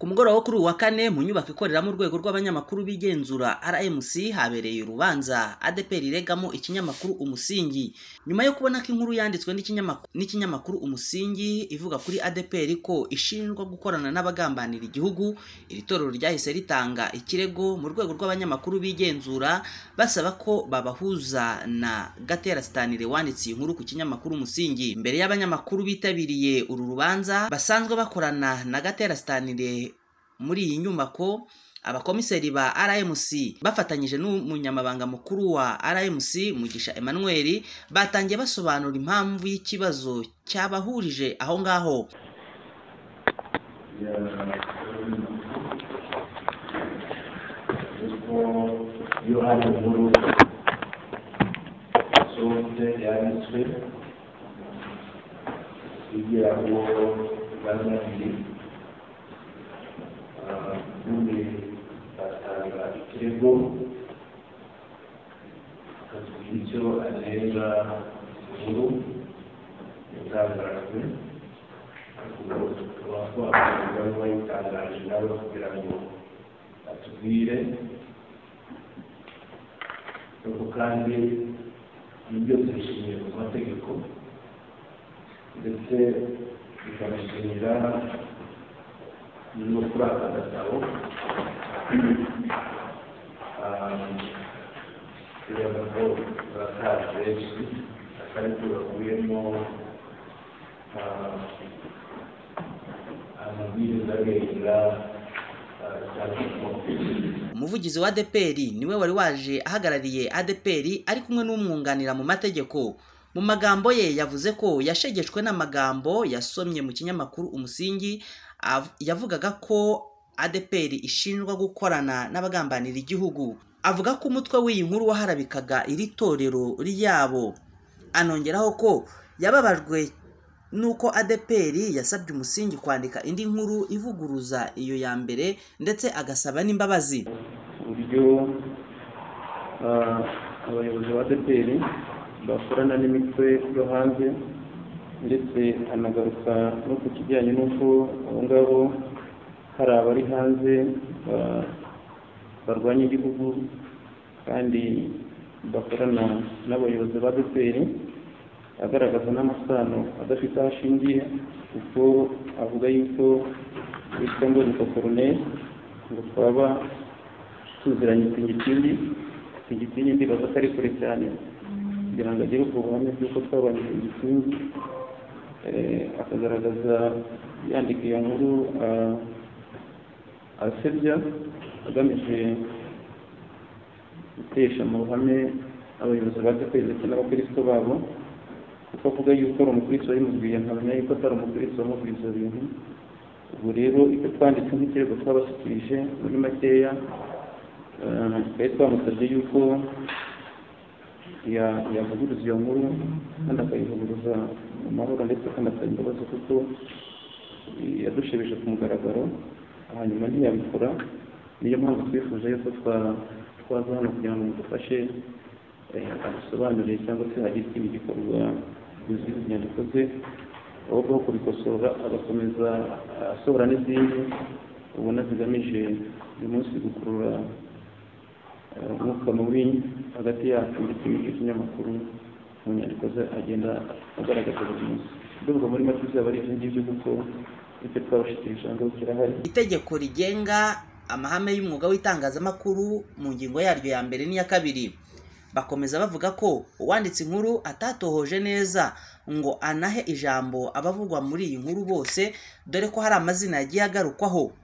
Ku mugoroba kuri wa kane mu nyubako ikoreramo urwego rw'abanyamakuru bigenzura RMC habereye urubanza ADEPR iregamo ikinyamakuru umusingi. Nyuma yo kubona ko inkuru yanditswe n'ikinyamakuru umusingi ivuga kuri ADEPR ko ishinjwa gukorana n'abagambanira igihugu, iri torero ryahise ritanga ikirego mu rwego rw'abanyamakuru bigenzura basaba ko babahuza na Gatera Stanilewanitsi inkuru ku kinyamakuru umusingi. Mbere y'abanyamakuru bitabiriye uru rubanza basanzwe bakorana na Gatera Stanilewanitsi muri iyi nyubako, abakomiseri ba RMC bafatanyije n'umunyamabanga mukuru wa RMC Mugisha Emmanuel batangiye basobanura impamvu y'ikibazo cyabahurije aho ngaho. Umuvugizi wa ADEPR niwe wari waje ahagarariye ADEPR ari kumwe n'umwunganira mu mategeko. Mu magambo ye yavuze ko yashegeshwe n'amagambo yasomye mu kinyamakuru umusingi yavugaga ko ADEPR ishinjwa gukorana n'abagambanira igihugu. Avuga ko umutwe w'iyi nkuru waharabikaga iri torero ryabo. Anongeraho ko yababajwe nuko ADEPR yasabye umusingi kwandika indi nkuru ivuguruza iyo ya mbere ndetse agasaba n'imbabazi. Uburyo abayobozi ba ADEPR bakorana n'imitwe yo hanze ndetse anagaruka no ku kijyanye n'uko abo ngabo hari abari hanze barwanya igihugu kandi bakorana n'abayobozi ba ADEPR agaragaza n'amasano adafite ashingiye kuko avuga yuko bitwa ngo ni Colonel ngo twaba tuziranye igitindi bazatari kure cyane kugira ngo agire ubuhamya bw'uko twabanye igitindi akagaragaza yandika iyo nkuru asebya agamije gutesha mu ruhame abayobozi b'ADEPR ndetse n'abakristo babo kuko avuga yuko ari umukristo yimubwiye nkamenya yuko atari umukristo wamubwiza ibintu. Ubu rero icyo twanditse nk'ikirego twabashyikirije muri makeya twari twamusabye yuko yavuguruza iyo nkuru kandi akayivuguruza mu mahoro ndetse akanasaba imbabazi kuko yadushebeje ku mugaragaro hanyuma ntiyabikora. Niyo mpamvu twifuje yuko twaza hano kugira ngo mudufashe asobanurire cyangwa se hari ikindi gikorwa bizihiza inyandiko ze ahubwo kubikosora agakomeza asohora n'izindi ubona zigamije uyu munsi gukurura umwuka mubi hagati yacu ndetse n'ikinyamakuru mu nyandiko ze agenda agaragaza buri munsi. Ndumva muri make bizaba ari ibyo ngibyo kuko icyo twabashyikirijwe ngo kirahari. Itegeko rigenga amahame y'umwuga w'itangazamakuru mu ngingo yaryo ya mbere n'iya kabiri bakomeza bavuga ko uwanditse inkuru atatohoje neza ngo anahe ijambo abavugwa muri iyi nkuru bose dore ko hari amazina yagiye agarukwaho,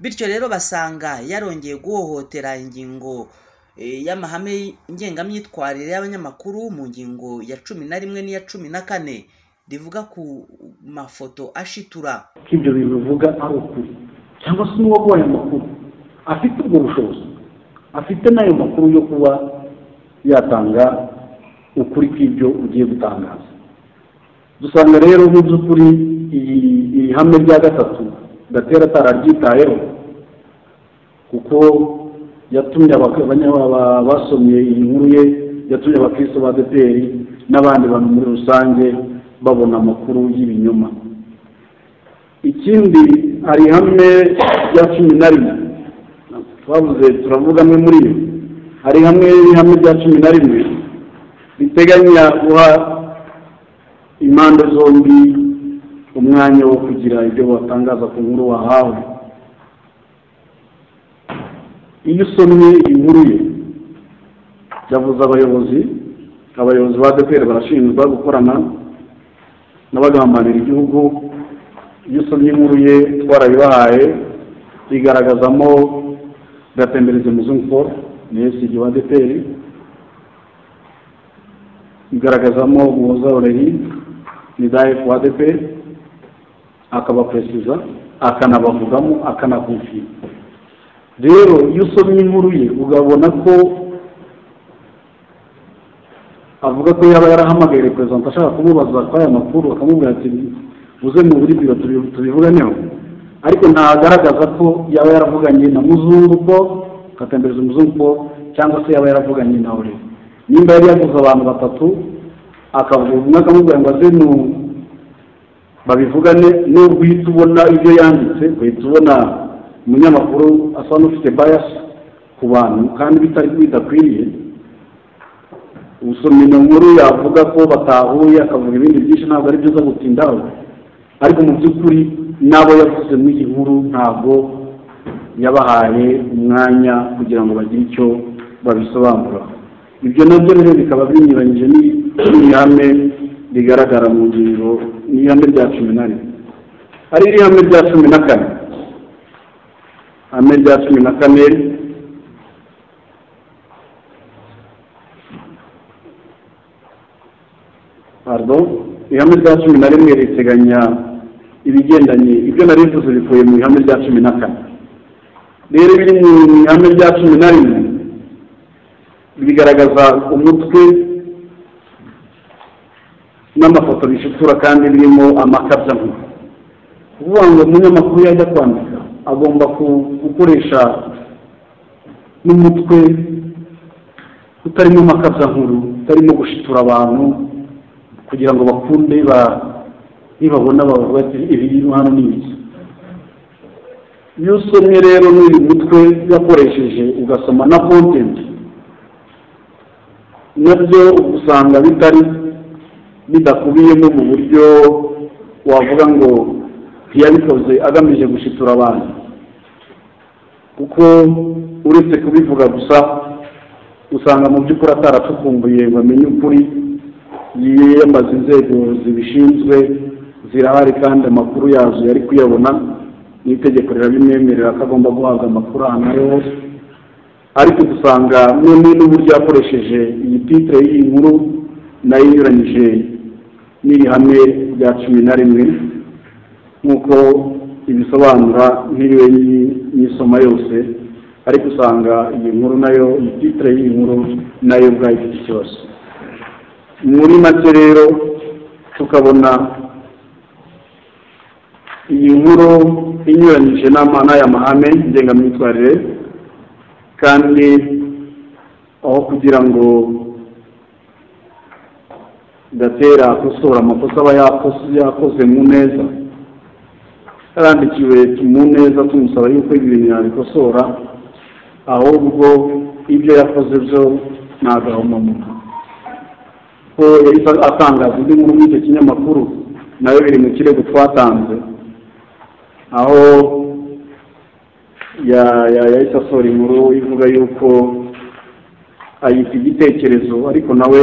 bityo rero basanga yarongeye guhohotera ingingo y'amahame ngengamyitwarire y'abanyamakuru mu ngingo ya 11 n'iya 14 rivuga ku mafoto ashitura. Ibyo bivuga ari ukuri cyangwa se uwo wabaye amakuru afite ubwo bushobozi afite nayo makuru yo kuba yatanga ukuri kw'ibyo ugiye gutangaza. Dusanga rero mu by'ukuri iri hamwe rya gatatu Gatera atararyitayeho kuko yatumye abasomye iyi nkuru ye, yatumye abakristo ba ADEPR n'abandi bantu muri rusange babona amakuru y'ibinyoma. ikindi hari hamwe ya 11 twavuze turavuga mwe muri yo hari hamwe hamwe ya 11 biteganya guha imando zombi umwanya wo kugira ibyo batangaza ku nkuru wahawe iyo somye inkuru ye yavuze abayobozi ba ADEPR barashinzwe gukorana n'abagambanira igihugu iyo somye inkuru ye twarabibahaye igaragazamo Gatembereze Muzungu n'ese giwa ADEPR igaragazamo umuhoza urehi nidaye kwa ADEPR akabapresiza akanabavugamo akanakufi rero yusomye inkuru ye ugabona ko avuga ko yaba yarahamagaye president ashaka kumubaza kwaya makuru akamubwira ati uze mu buri biro tubivuganeho ariko ntagaragaza ko yaba yaravuganye na Muzungu ko Gatembereze Muzungu cyangwa se yaba yaravuganye na uri nimba yari yavuze abantu batatu akavuga akamubwira ngo aze mu babivugane n'ubwo itubona ibyo yanditse kwitubona umunyamakuru asa n'ufite bias ku bantu kandi bitari bidakwiriye usomye inkuru yavuga ko batahuye akavuga ibindi byinshi ntabwo ari byiza gutindaho ariko mu by'ukuri nabo yavuze mu inkuru ntabwo yabahaye umwanya kugira ngo bagire icyo babisobanura ibyo nabyo rero bikaba binyuranyije n'ihame bigaragara mu ngingo n'ihame rya 14 ari ihame rya 14 ihame rya 14 pardon ihame rya 14 riteganya ibigendanye ibyo narivuze bivuye mu ihame rya 14 rero biri mu ihame rya 14 bigaragaza umutwe n'amafoto bishitura kandi birimo amakabya mu kuvuga ngo umunyamakuru yajya kwandika agomba gukoresha n'umutwe utarimo amakabya nkuru utarimo gushitura abantu kugira ngo bakunde nibabona bavuga ati ibintu hano n'ibiki yusomye rero n'uyu mutwe yakoresheje ugasoma na content nabyo usanga bitari bidakubiyemo mu buryo wavuga ngo yabikoze agamije gushitura abantu kuko uretse kubivuga gusa usanga mu by'ukuri ataracukumbuye bamenye ukuri yiyembaza inzego zibishinzwe zirahari kandi amakuru yazo yari kuyabona n'itegeko rirabimwemerera akagomba guhabwa amakuru ahantu ari hose ariko dusanga none n'uburyo yakoresheje iyi titre y'iyi nkuru nayo inyuranyije n'ihame rya 14 nk'uko ibisobanura nk'iriwe n'isoma yose ariko usanga iyi nkuru nayo titre y'iyi nkuru nayo ubwayo ifite ikibazo muri make rero tukabona iyi nkuru inyuranyije n'amahame ndengamyitwarire kandi aho kugira ngo Gatera akosora amakosa aba yakoze mu neza yarandikiwe mu neza tumusaba yuko ibintu yabikosora ahubwo ibyo yakoze byo ntagahomamuka ko yahise atangaza indi nkuru muri icyo kinyamakuru nayo biri mu kirego twatanze aho yahise asora inkuru ivuga yuko ayita igitekerezo ariko nawe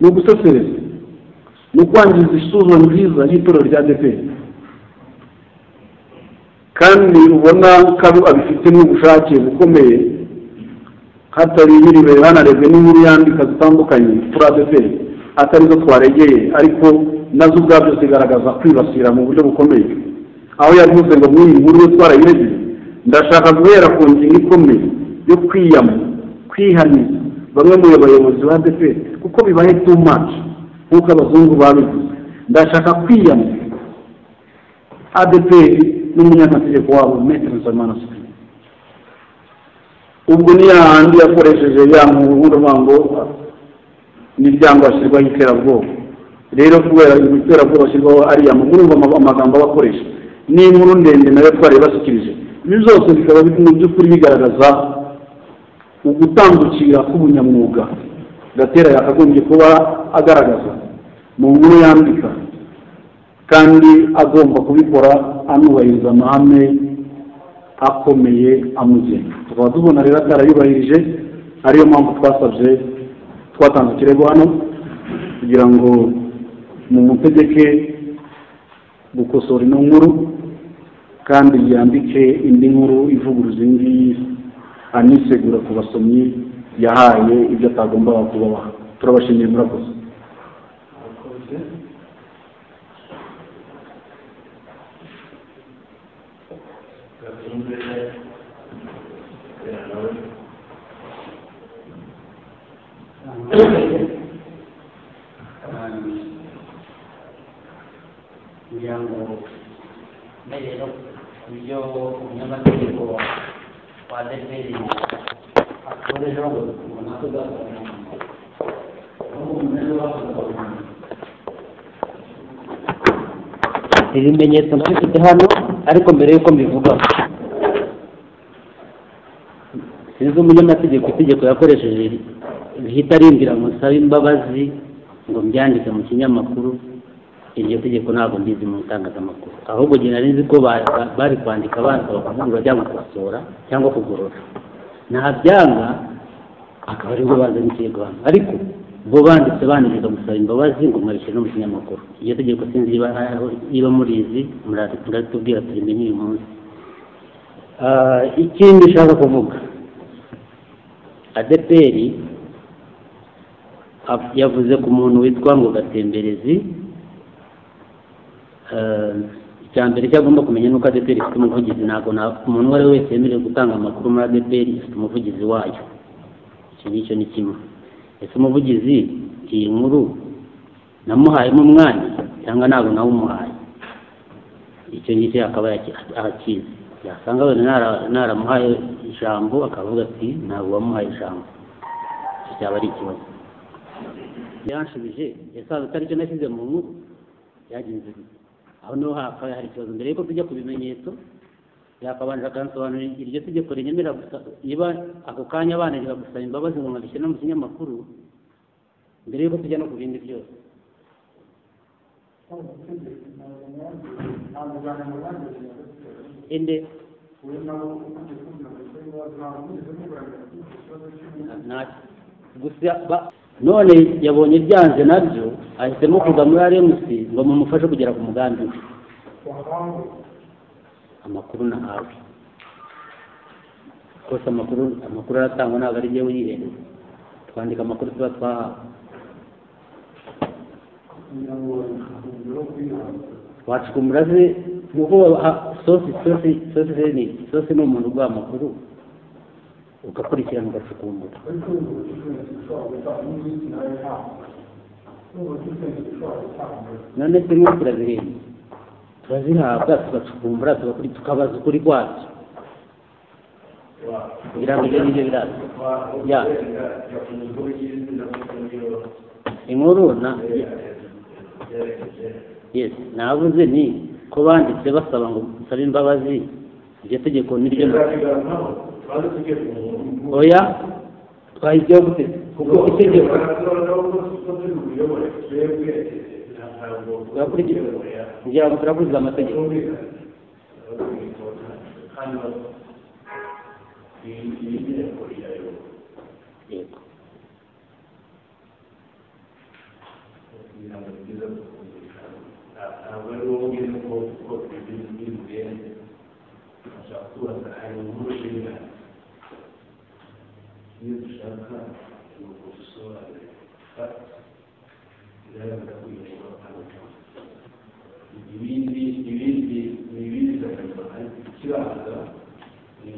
no gusesereza no kwangiza isura nziza y'itorero rya ADEPR kandi ubona ko abifitemo ubushake bukomeye hatari biri banarebwe n'inkuru yandika zitandukanye kuri ADEPR atari zo twaregeye ariko nazo ubwabyo zigaragaza kwibasira mu buryo bukomeye aho yavuze ngo muri nkuru yo twarayireje ndashaka guhera ku ngingo ikomeye yo kwiyama kwihaniza bamwe mu bayobozi ba ADEPR kuko bibaye too much kuko abazungu babivuze ndashaka kwiyama ADEPR n'umunyamategeko wabo Maître Nsanzimana ubwo ni yandi yakoresheje yamuhura mango ni byangwa shirwa yiterabwo rero kubera yiterabwo bashirwa ari yamugurumva amagambo abakoresha ni inkuru ndende nayo twari basukirije bizose bikaba bituma byukuri bigaragaza ugutangukira kubunyamwuga Gatera yakagombye kuba agaragaza mu nkuru yandika kandi agomba kubikora anubahiriza amahame akomeye amugenga tukaba tubona rero atarayubahirije ariyo mpamvu twasabye twatanze ikirego hano kugira ngo mumutegeke gukosora ino nkuru kandi yandike indi nkuru ivuguruza indi anisegura ku basomyi yahaye ibyo atagombaga kubaha turabashimiye murakoze ibimenyetso nabifite hano ariko mbere yuko mbivuga sinzi umunyamategeko itegeko yakoresheje rihita rimbwira ngo nsabe imbabazi ngo mbyandike mu kinyamakuru iryo tegeko ntabwo mbizi mu itangazamakuru ahubwo njye nari nzi ko bari kwandika abantu bakavuga cyangwa gukosora cyangwa kugorora nta byanga akaba ariho bazanye ikirego hano ariko bo banditse bananiza gusaba imbabazi ngo mwarishyire no mu kinyamakuru iryo tegeko sinzi iba murizi muratubwira turi menya uyu munsi ikindi nshaka kuvuga ADEPR yavuze ku muntu witwa ngo Gatemberezi icyambere cyagomba kumenya nuko ADEPR ifite umuvugizi ntabwo umuntu uwo ari we wese yemerewe gutanga amakuru muri ADEPR ifite umuvugizi wayo icyo ngicyo ni kimwe ese umuvugizi iyi nkuru namuhayemo umwanya cyangwa ntabwo nawe umuhaye icyo ngicyo akaba akizi yasanga wenda naramuhaye ijambo akavuga ati ntabwo wamuhaye ijambo cyaba ari ikibazo yanshubije yasanze atari cyo nashyize mu nkuru yagenze aho niho hakaba hari ikibazo mbere yuko tujya ku bimenyetso yakabanje akansobanurira iryo tegeko rinyemera gusa niba ako kanya abananira gusaba imbabazi ngo babishyire no mu kinyamakuru mbere yuko tujya no ku bindi byose none yabonye byanze nabyo ahisemo kujya muri RMC ngo mumufashe kugera ku mugambi we amakuru nahawe kose amakuru aratangwa ntabwo ari njyewe uyihereza twandika amakuru tuba twahawe wacukumburaze nuko sosi ni umuntu uguha amakuru ugakurikirana ugacukumbura none se nk'uko turazihembye turazihabwa tugacukumbura tukabaza ukuri kwabyo kugira ngo ibyo ngibyo biraza inkuru nabuze ni ko banditse basaba ngo nsabe imbabazi iryo tegeko niryo oya twahibyo gute kuko itegeko kugira ngo turakurikize amategeko ibindi kibanza ni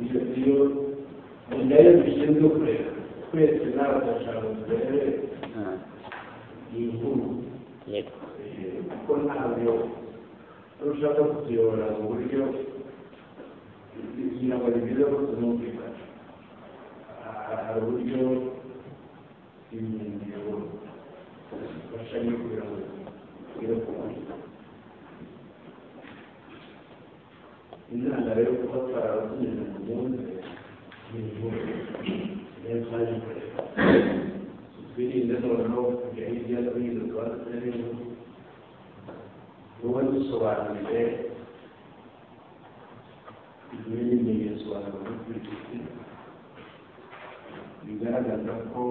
inkuru iyo nayo bishinzwe kureba twese n'abadashaka kureba ni inkuru kuko ntabyo ushaka kuziyobora mu buryo inabaribiriza ko tunumvikana hari uburyo imyingo bashanye kugira ngo inama rero gufata abakeneye mu bundi ni ngombwa rero hari biri ndetse no kujya hirya no hino twatsinze ubu dusobanurire ibimenyetso abakeneye bigaragaza ko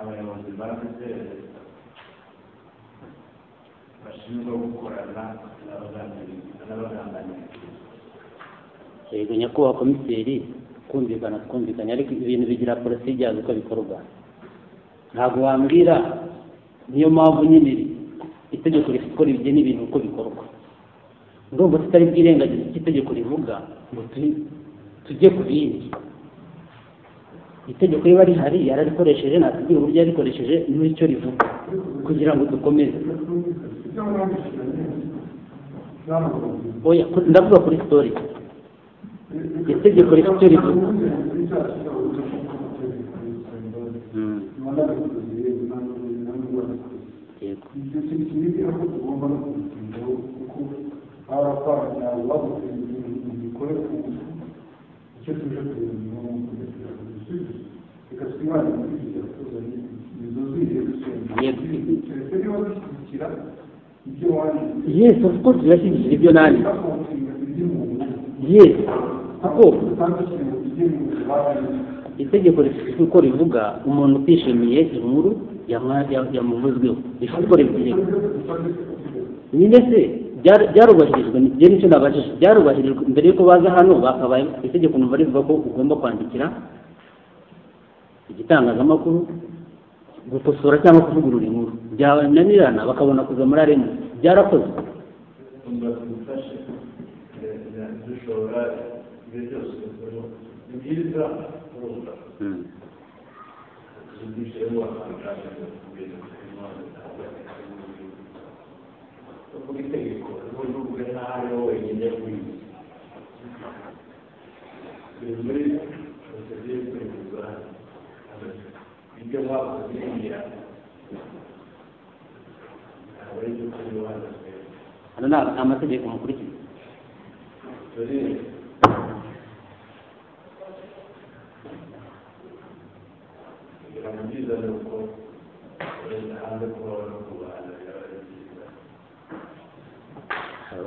abayobozi bafite bashinzwe gukorana n'abaganirizi yego nyakubahwa komiseri kumvikana twumvikanye ariko ibintu bigira procedure uko bikorwa ntabwo wambwira niyo mpamvu nyine itegeko rikora ibyo n'ibintu uko bikorwa ndumva tutari bwirengagiza itegeko rivuga ngo tujye ku bindi itegeko riba rihari yararikoresheje natubwira uburyo yarikoresheje n'icyo rivuga kugira ngo dukomeze oya ndavuga kuri story itegeko rifite rivuga Yes, of course, yes. Ako itegeko rifite uko rivuga umuntu utishimiye inkuru yamuvuzweho rifite uko rivuga nyine se byarubashirijwe nibyo nicyo nabashije byarubahirijwe mbere yuko baza hano bakabaye itegeko numva rivuga ko ugomba kwandikira igitangazamakuru gukosora cyangwa kuvugurura inkuru byananirana bakabona kuza muri arena byarakozwe amategeko mukurikiza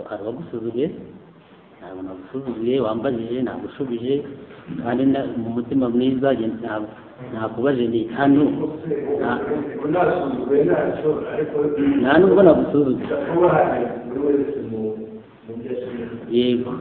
aragusubiye ntabona gusubiye wambajije nagushubije kandi mu mutima mwiza nakubaje ni hano nta nubwo nagusubiye yego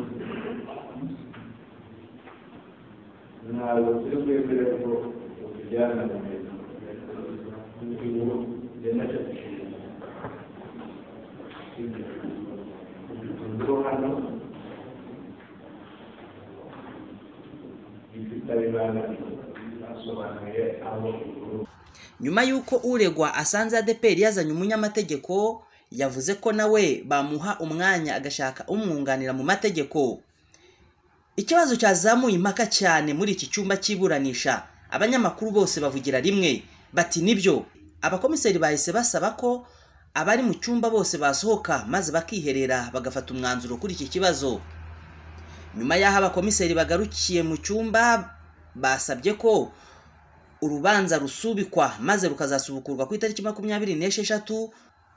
nyuma yuko uregwa asanze ADEPR yazanye umunyamategeko yavuze ko nawe bamuha umwanya agashaka umwunganira mu mategeko ikibazo cyazamuye impaka cyane muri iki cyumba cyiburanisha abanyamakuru bose bavugira rimwe bati nibyo abakomiseri bahise basaba ko abari mu cyumba bose basohoka maze bakiherera bagafata umwanzuro kuri iki kibazo nyuma yaha abakomiseri bagarukiye mu cyumba basabye ko urubanza rusubikwa maze rukazasubukurwa ku itariki 26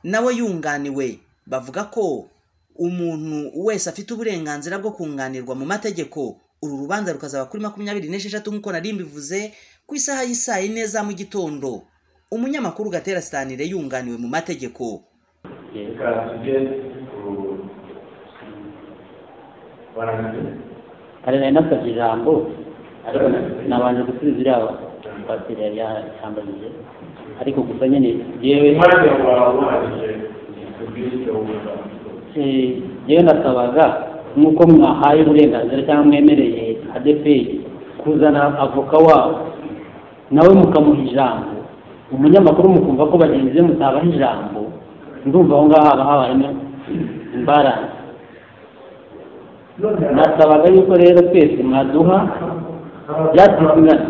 nawe yunganiwe bavuga ko umuntu wese afite uburenganzira bwo kunganirwa mu mategeko uru rubanza rukazaba kuri 26 nkuko narimbivuze ku isaha y'isaha neza mu gitondo umunyamakuru Gatera Stanilewanitsi yunganiwe mu mategeko arena nafashe ijambo ariko nabanje gusubiza aba batira ya cyambanje ariko gusa nyene yewe yewe nasabaga nk'uko mwahaye uburenganzira cyangwa mwemereye ADEPR kuzana avoka wabo nawe mukamuha ijambo, umunyamakuru mukumva ko bagenzi mutabaha ijambo, ndumva aho ngaho haba habayemo imbarane. Nasabaga yuko rero twese mwaduha byatumvikana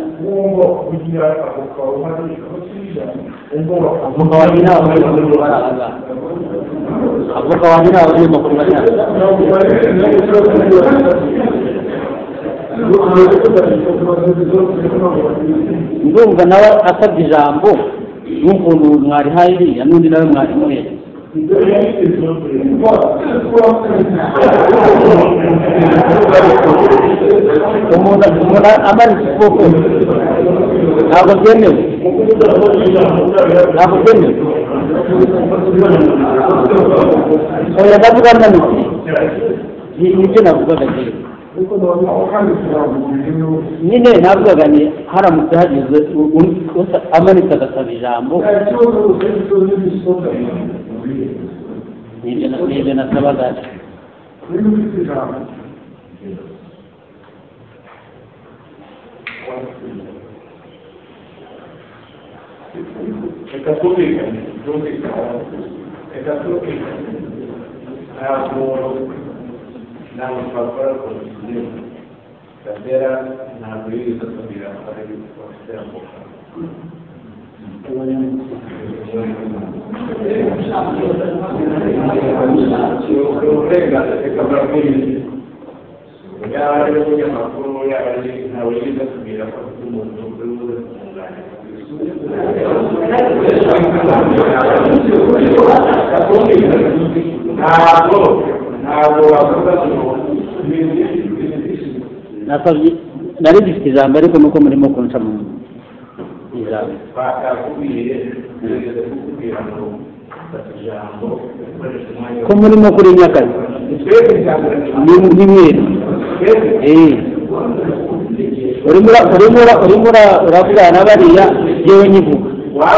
avoka wanjye n'abanyamakuru barahaga avoka wanjye n'abanyamakuru barahaga ndumva nawe asabye ijambo n'ukuntu mwari hayiriya n'undi nawe mwari muhera. Umuntu amanitse ukuboko ntabwo byemewe, ntabwo byemewe. Oya ndavuga amanitse, nibyo navugaga rero nyine, navugaga ni haramutse hagize amanitse agasaba ijambo nibyo nasabaga. Nari dufite ijambo ariko nuko murimo kunshama ijambo ko murimo kuri nyakari urimura uravugana bariya yewe nyivuga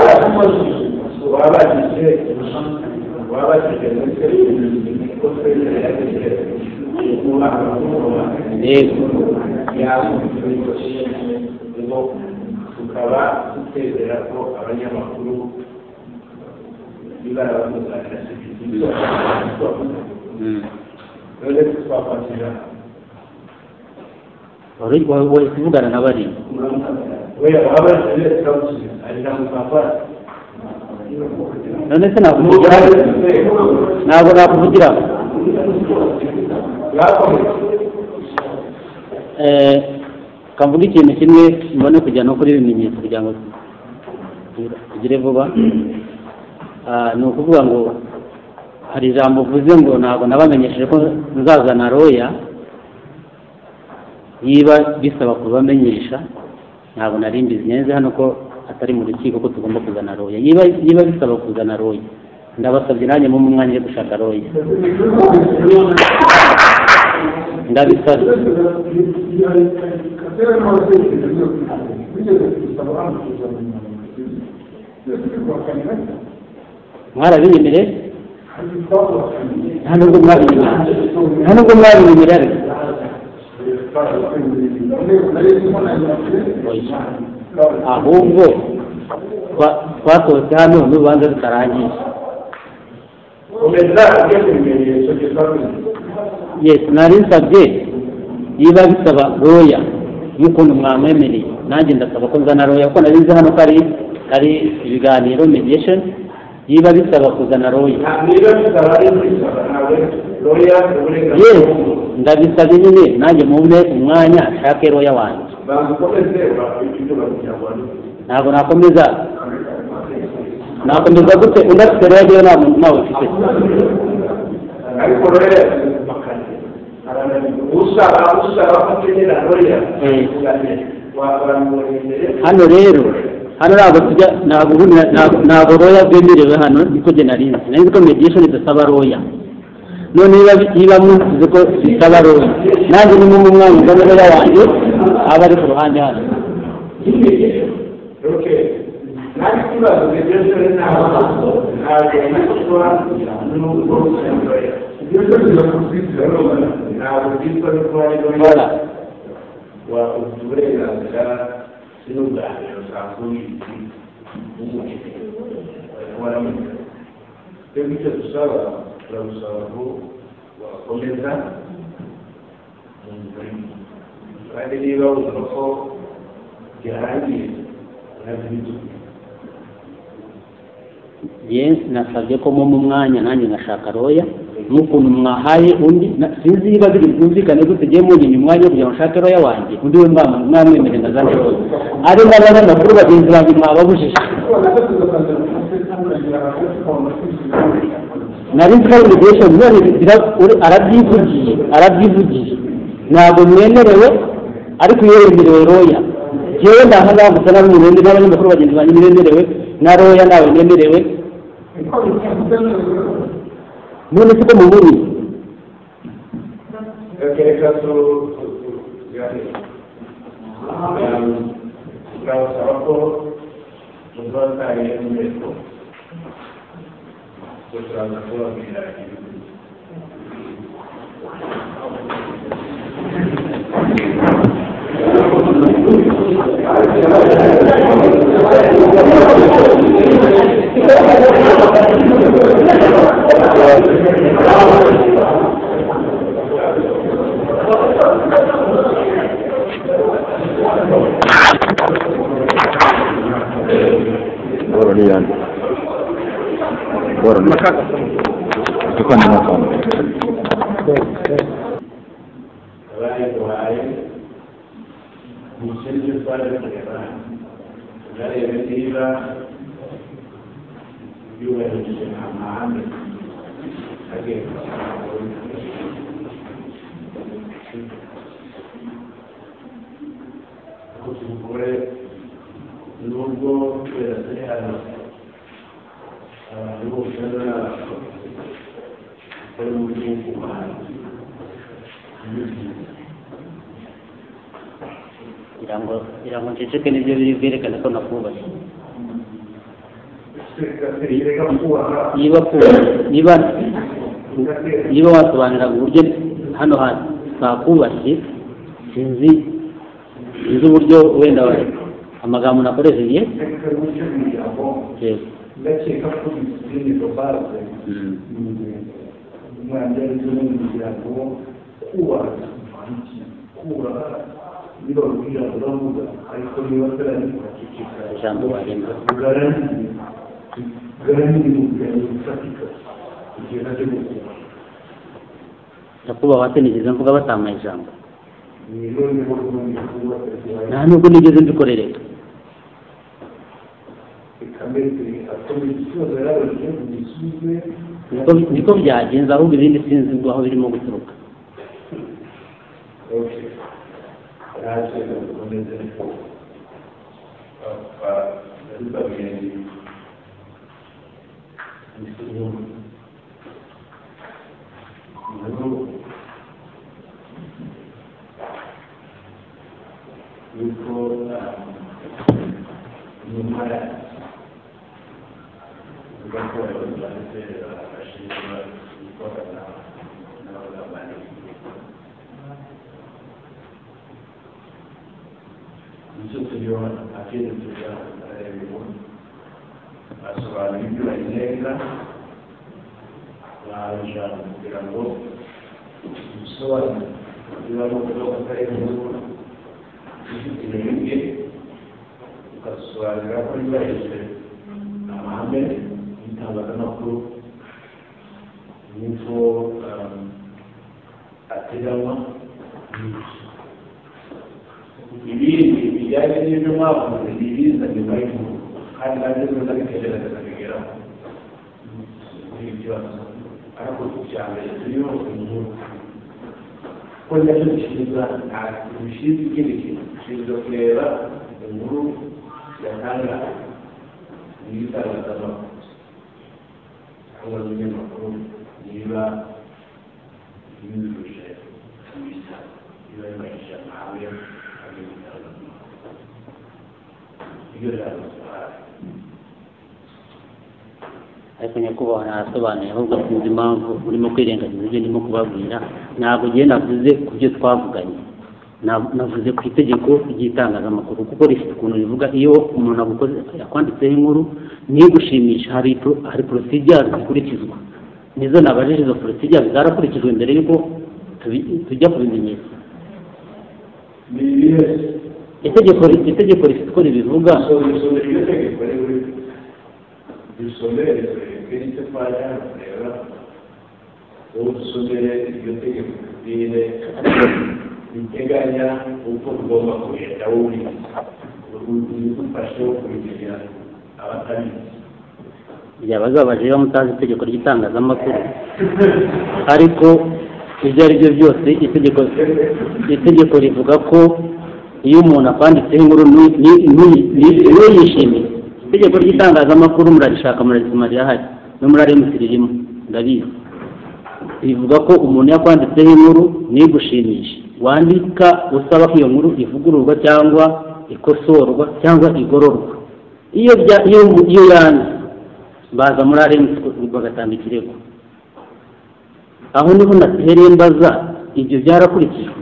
tukaba tutezera ko abanyamakuru barabaganira kamvuga ikintu kimwe mbone kujya no kuri ibimenyetso kugira ngo tugire vuba. Ni ukuvuga ngo hari ijambo uvuze ngo ntabwo nabamenyesheje ko nzazana roya, niba bisaba kubamenyesha ntabwo nari mbizi neza hano ko atari mu rukiko ko tugomba kuzana roya. Niba bisaba kuzana roya ndabasabye nanjye mu mwanya wo gushaka roya, ndabisabye. Mwarabinyemere nta nubwo mwabinyemere ariko ahubwo twasohotse hano n'urubanza rutarangiye. Yes, nari nsabye niba bisaba roya y'ukuntu mwamwemereye nanjye ndasaba ko nzana roya, kuko nari nzi hano ko ari ibiganiro mediation. Niba bisaba kuzana roya yes ndabisabye nyine nanjye mubone umwanya nshake roya wanjye, ntabwo nakomeza. Nakomeza gute undafite roya rero nta muntu nawe ufite ariko roya hano rero hano ntabwo roya bemerewe hano, niko jye narinzi. Nari nzi ko mediation idasaba roya, none niba munsize ko isaba roya nanjye nimwe mu mwanya uzana roya wanjye aba ari ku ruhande hano. Yes, nasabye ko mu mwanya nanjye nashaka roya n'ukuntu mwahaye undi sinzi niba biri bwumvikane gutege mu gihe mwanya kugira ngo shaka roya wanjye undi we mbana mwamwemerera ndazanye roya ari ndabana n'abakuru bagenzi banjye mwababujije nari kandi byose byari arabyivugiye ntabwo mwemerewe ariko yemerewe roya jewe ndahanga gusana n'ubundi n'abakuru bagenzi banjye mwemerewe naroya nawe nemerewe none se ko muburi ekereka so yari nawo sarako muzanta yemeko kushana ko miraki niba wasobanura uburyo hano hantu bakubashye sinzi uburyo wenda amagambo nakoresheje nakuba watenigeze mvuga batamaye ijambo nta nubwo nigeze mbikorereka niko byagenze ahubwo ibindi sinzi ngo aho birimo guturuka ariko nyakubaho narasobanuye ahubwo sinzi impamvu urimo kwirengagiza ibyo ndimo kubabwira. Ntabwo navuze ku byo twavuganye, navuze ku itegeko ry'itangazamakuru kuko rifite ukuntu rivuga iyo umuntu agukoze yakwanditseho inkuru ntigushimisha, hari procedure zikurikizwa, nizo nabajije. Izo procedure zarakurikijwe mbere yuko tujya kubimenyesha. Itegeko rifite uko ribivuga. Iteganya uko tugomba kugenda udufashe kubitegera abatabizi. Yabazabaje bamutazi itegeko ry'itangazamakuru, ariko ibyo ari byo byose itegeko rivuga ko iyo umuntu akwanditseho inkuru ntuyishimire. Itegeko ry'itangazamakuru murarishaka, murarisoma, rirahari no muri RMC ririmo, ndabizi. Rivuga ko umuntu yakwanditseho inkuru ntigushimishe, wandika usaba ko iyo nkuru ivugururwa cyangwa ikosorwa cyangwa igororwa. Iyo yanditse baza muri RMC bagatanga ikirego. Aho niho natereye mbaza ibyo byarakurikijwe.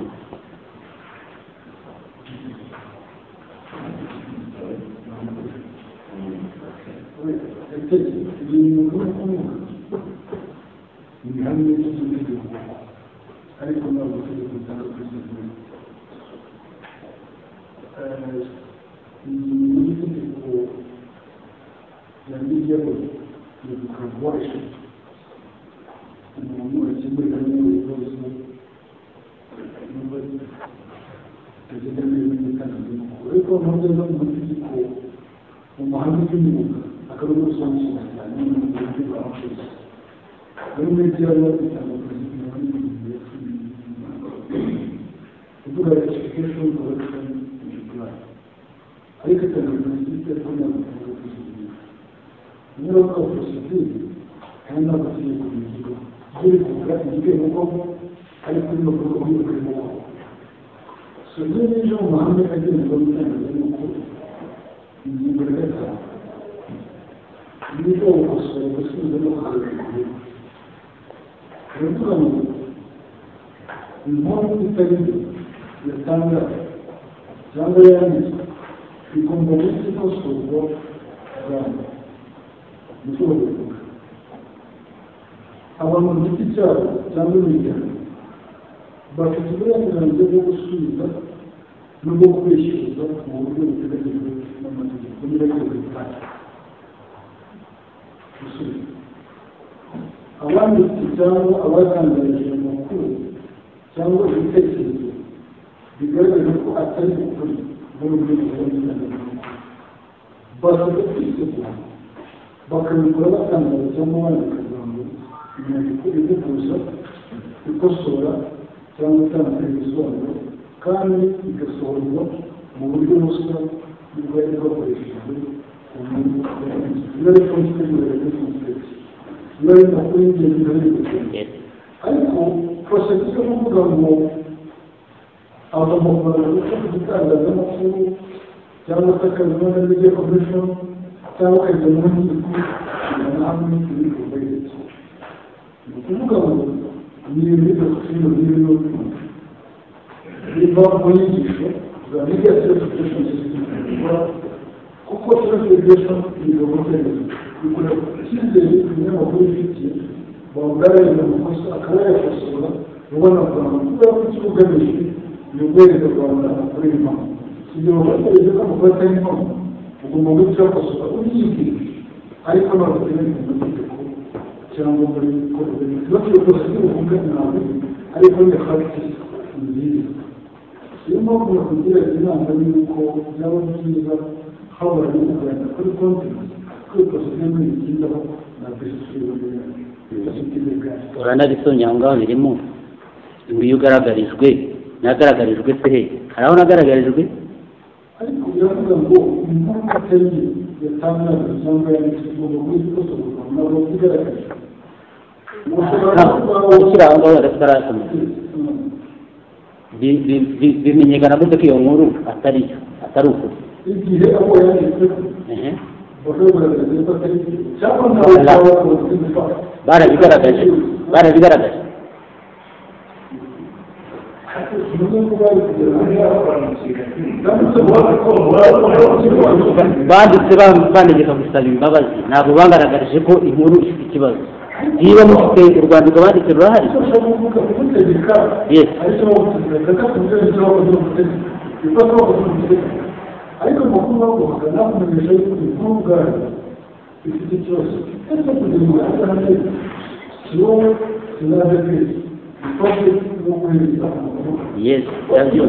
Nagaragarijwe pe, haraho nagaragarijwe ariko biravuga ngo umuntu atari yatanga cyangwa yandikishwa mu bwoko bwo kugaragaza ushiranga restaurant bimenyekana gute ko iyo nkuru atari ukuri igihe aho yanditse Bara bigaragaje. Banditse banditse bamusaba imbabazi ntabwo bagaragaje ko inkuru ifite ikibazo niba mufite urwandiko banditse rurahari Yes, that's you.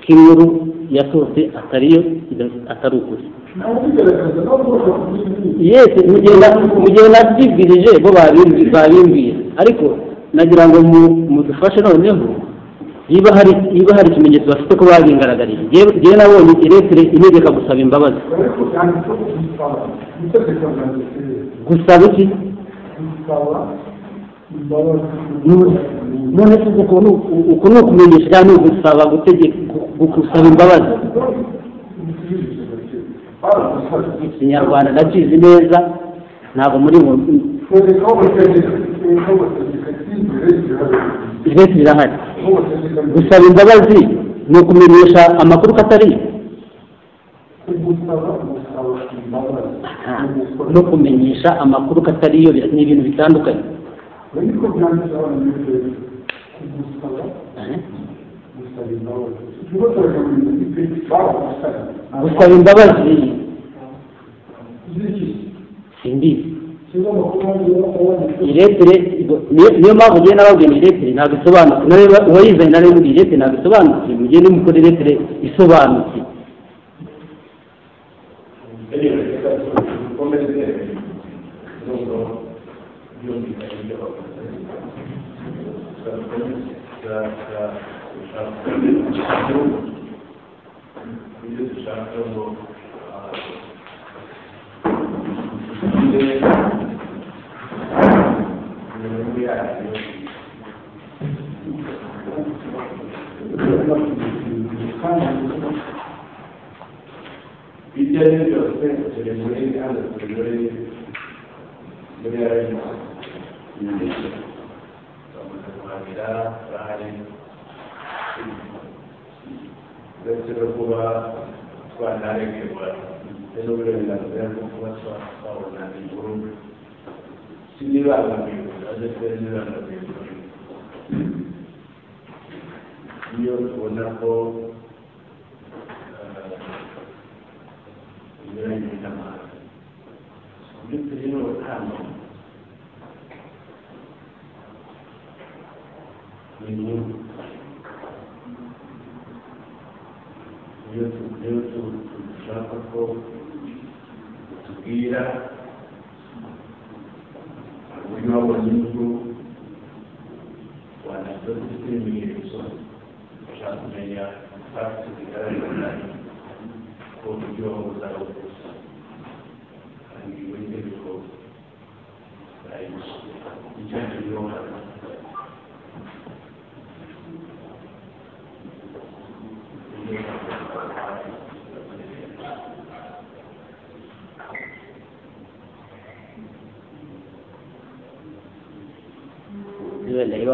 Kiuru yasoze atariyo atarukuze Yes mugenda nabyibwirije bo babimbwiye ariko nagira ngo mudufashe noneho niba hari ikimenyetso bafite ko babingaragariye je nabonye iretere inegeka gusaba imbabazi gusaba iki none tuko ukuntu kumenyesha no gusaba gutegeka ukusaba imbabazi ikinyarwanda nagize neza ntabwo muri mu gusaba imbabazi ni ukumenyesha amakuru atari no kumenyesha amakuru atari yo ni ibintu bitandukanye gusaba imbabazi simbizi iretere niyo mpamvu ugiye nababwira iretere ntabwo isobanutse uwayizanye nari muri iretere ntabwo isobanutse mugiye nimukora iretere isobanutse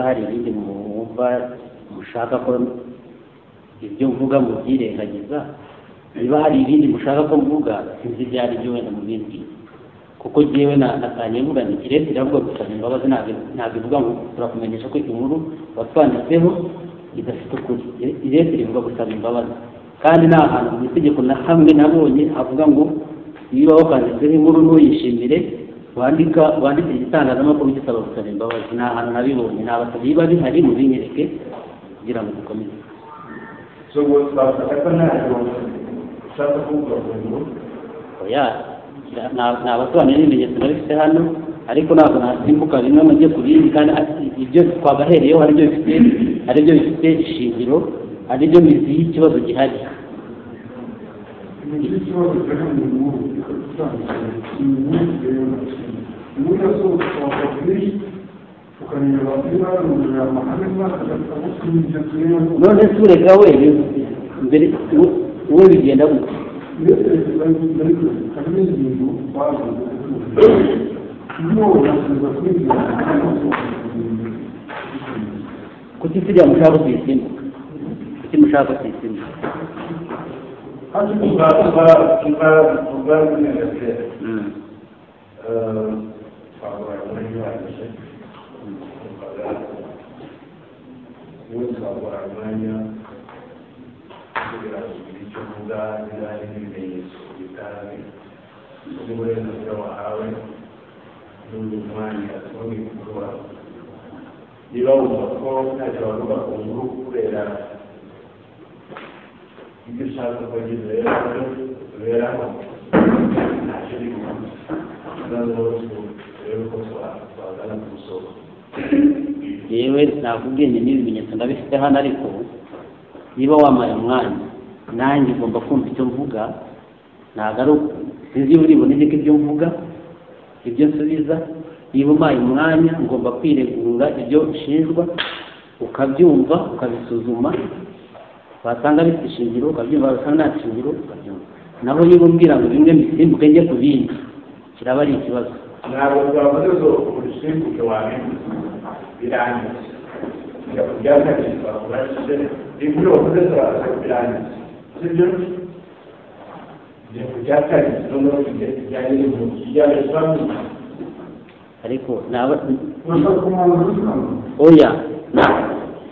hari ibindi mwumva mushaka ko ibyo mvuga mubyirengagiza niba hari ibindi mushaka ko mvuga sinzi byari byo wenda mu bindi kuko jewe nakanye mvuga ni kirekire avuga gusaba imbabazi ntabivuga ngo turakumenyesha ko inkuru watwanditseho idafite ukuri irekire ivuga gusaba imbabazi kandi nta hantu mu itegeko na hamwe nabonye avuga ngo niba wakanditse inkuru nuyishimire wandika igitangazamakuru gisaba gusaba imbabazi nta hantu nabibonye nta basabyi biba bihari mu binyereke kugira ngo dukomeze nta basobanura n'ibimenyetso nabifite hano ariko ntabwo nasimbuka rimwe amajye kubindi kandi ibyo twagahereyeho hari ibyo bifite ishingiro hari ibyo biziye ikibazo gihari none se urega wewe mbere uwo bigenda gute kuki tujya mushaka kuyisimbuka kuki mushaka kuyisimbuka hasi kuba neza yewe nakubwiye n'ibimenyetso ndabifite hano ariko niba wamaye umwanya nanjye ngomba kumva icyo mvuga nagaruka sinzi uribone ibyo mvuga ibyo nsubiza niba umaye umwanya ngomba kwiregura ibyo ushinjwa ukabyumva ukabisuzuma basanga bitishingiro ukabyumva basanga nta shingiro ukabyumva naho niba umbwira ngo bimwe bisimbuke njye ku bindi kiraba ari ikibazo ntabwo twavuze ko urusimbuke wamenye Piranhas. Que a mulher está aqui, para poder dizer, e por outro lado, as piranhas. Você viu? E a mulher está aqui, não dá o que já ele não, e já ele só não. Ariko, naba... Oya, na,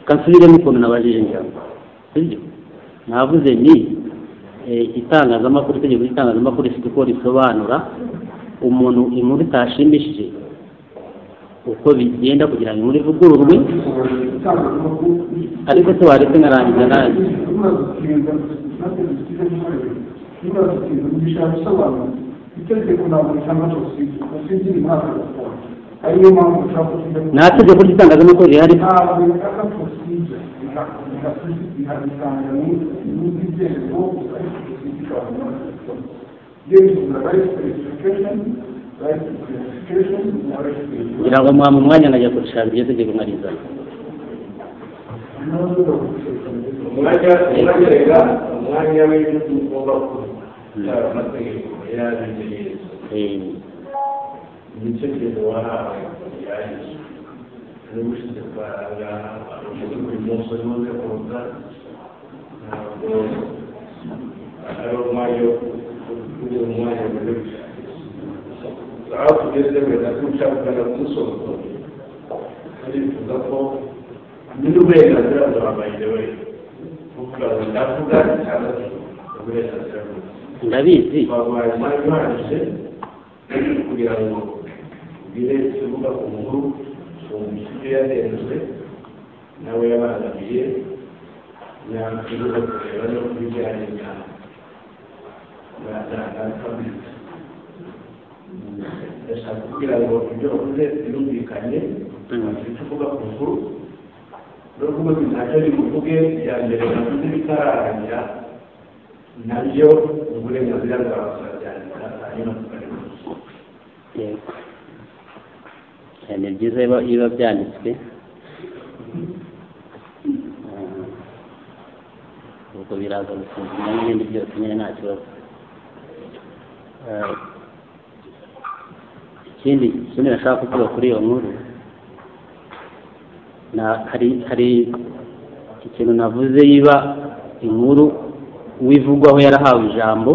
kansubire mikono nabajije njyamba. Sibyo? Navuze ni, itangazamakuru, itegeko ry'itangazamakuru rikora risobanura, umuntu inkuru itashimishije. Uko bigenda kugira ngo muri vugururwe ariko se waretse ngarangiza naje nategeko ry'itangazamakuru rihari kugira ngo muha mu mwanya nkajya kurusha ibyo tegeko nkarizana umwanya w'ibyo أعطوا جزء من أكون شاب من المصر خليل تضافه من بين الأجراد وعبايد وين فكرة الأفضل على بين الأجراد نبي فما ما عشان كل يوم بيرد سبوبة أمور ومسيرة إنسان نويا ما نبيه نعم كله كله بيجي علينا نعم كمل kugira ngo ibyo uvuze birumvikane bituvuga ku nkuru n'ubwo ntacyo bivuge ya mbere navuze bitararangira nabyo uburenganzira bwawe barabyandika hanyuma tukabikora ni byiza biba byanditswe ubwo biraza gusuzumwa n'ibindi byose nyine nta kibazo kindi kimwe nashaka kuvuga kuri iyo nkuru hari ikintu navuze yiba inkuru wivugwaho yarahawe ijambo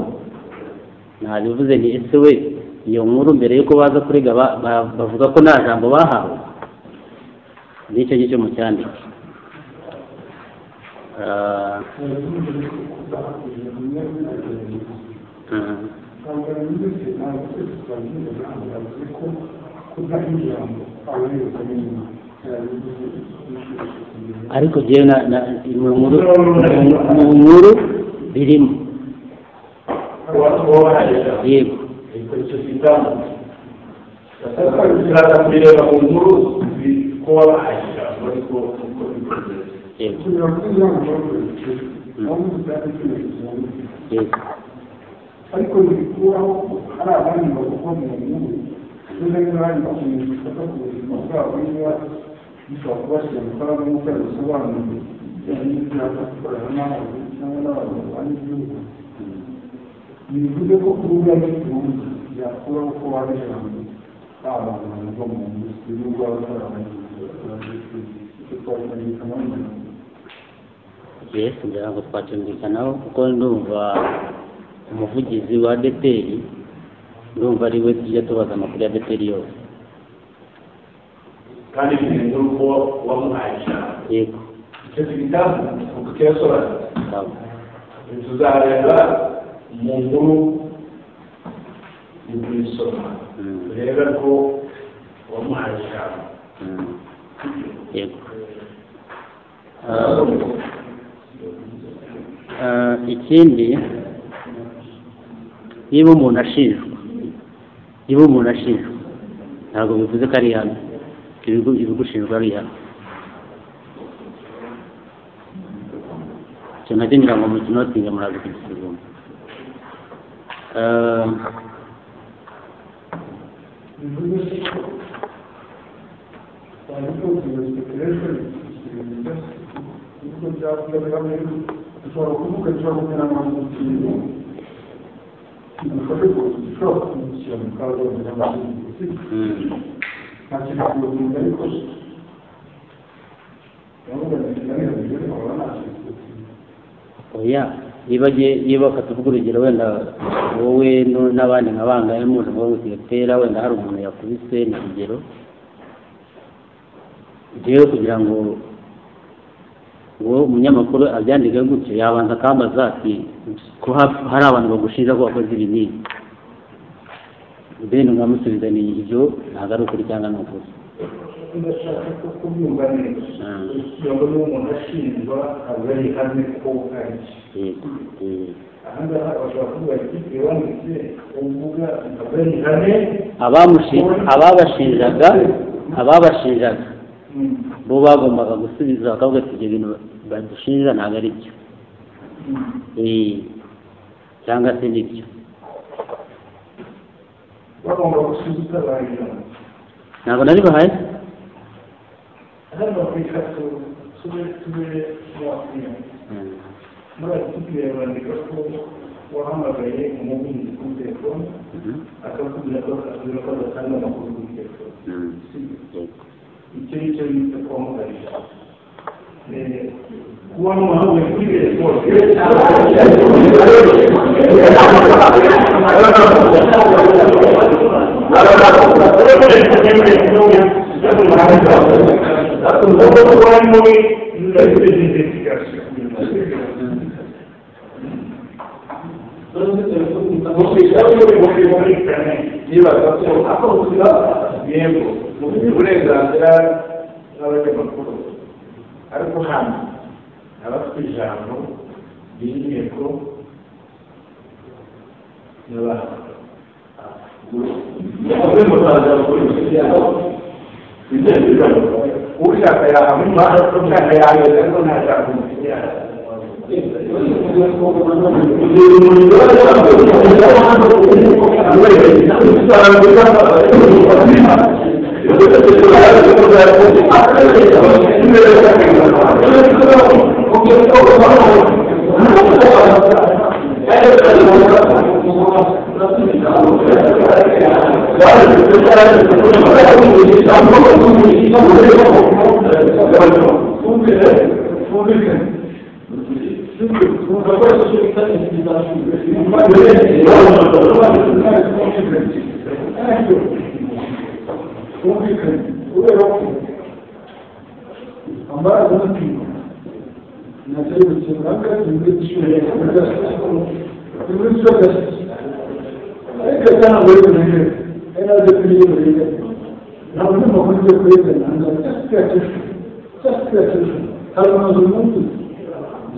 nabivuze ni ese we iyo nkuru mbere yuko baza kurega bavuga ko nta jambo bahawe n'icyo gice mu cyandike ariko jewe na inkuru birimo yego Yes, there are opportunities now. Umuvugizi wa ADEPR ndumva ari we tujya tubaza amakuru ya ADEPR yose kandi bintu ko wamuhaisha yego cyo bitabu ukiyasora ndabo tuzareba mu nkuru y'ubwisoma reba ko wamuhaisha yego ikindi niba umuntu ashijwe ntabwo bivuze ko ari hano ibigushinjwa ari hano cyo nabyo ngira ngo mukinotinga muraza kugisuzuma oya niba katuvuga urugero wenda wowe n'abandi nk'abangaye muzi ngo utigera wenda hari umuntu yakubise n'urugero igihe kugira ngo uwo umunyamakuru abyandike gutyo yabanza akambaza ati ko hari abantu bagushinja ko wakoze ibi n'ibi bene ngamusubiza ni ibyo ntabwo ari ukuri cyangwa ni ukuri ndashaka ko kubyumva neza cyangwa n'umuntu ashinjwa abari hamwe ko ari ahangaha bashobora kuvuga ati wanditse uvuga abari hamwe ababashinjaga bo bagombaga gusubiza bakavuga ati ibyo bintu badushinja ntabwo ari byo cyangwa se nibyo ntabwo nari bahari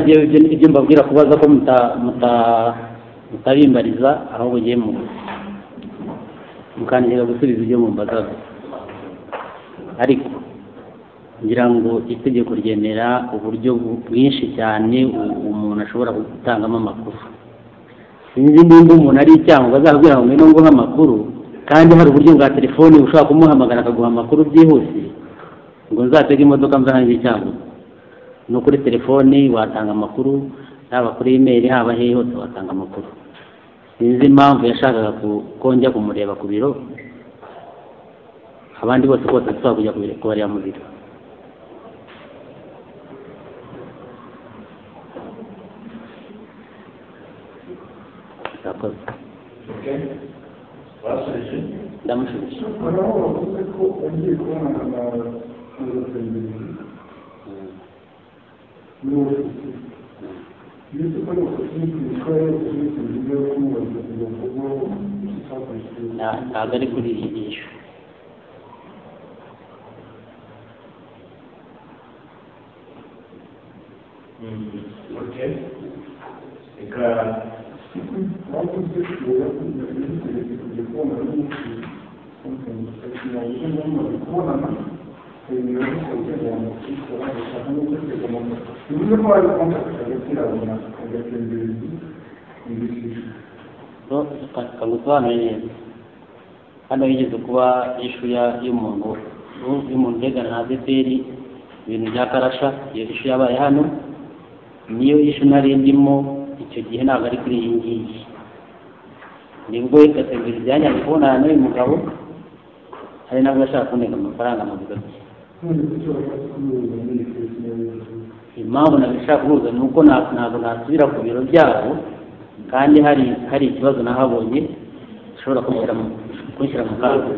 je ibyo mbabwira kubaza ko mutabimbariza ahubwo giye mukandira gusubiza ibyo mumbaza ariko ngira ngo itegeko ryemera uburyo bwinshi cyane umuntu ashobora gutangamo amakuru sinzi nimba umuntu ari cyangwa azabwira ngo n'ubwo nk'amakuru kandi hari uburyo bwa telefone ushaka kumuhamagara akaguha amakuru byihuse ngo nzatege imodoka mvanze cyangwa no kuri telefone watanga amakuru haba kuri email haba hehe hose watanga amakuru sinzi impamvu yashakaga kongera kumureba ku biro abandi bose ko tutsa kujya kubireka bari amubira Murakoze. Basije ndamushimishije. Naho uvuze ko ugiye kubona ntabwo ari kuri iyi nyishu. Okay. Hano yigeze kuba ishu y'umuntu uregana na ADEPR ibintu bya karasha, iyo ishu yabaye hano niyo ishu nari ndimo icyo gihe ntabwo ari kuri iyi ngiyi. Nibwo itatembera ijyanye kubonana n'uyu mugabo hari nabwo ashaka kuneka amafaranga mu bigo bye. Impamvu nabishaka kuza ni uko ntabwo nasubira ku biro byabo kandi hari ikibazo nahabonye gishobora kumushyira mu kaga.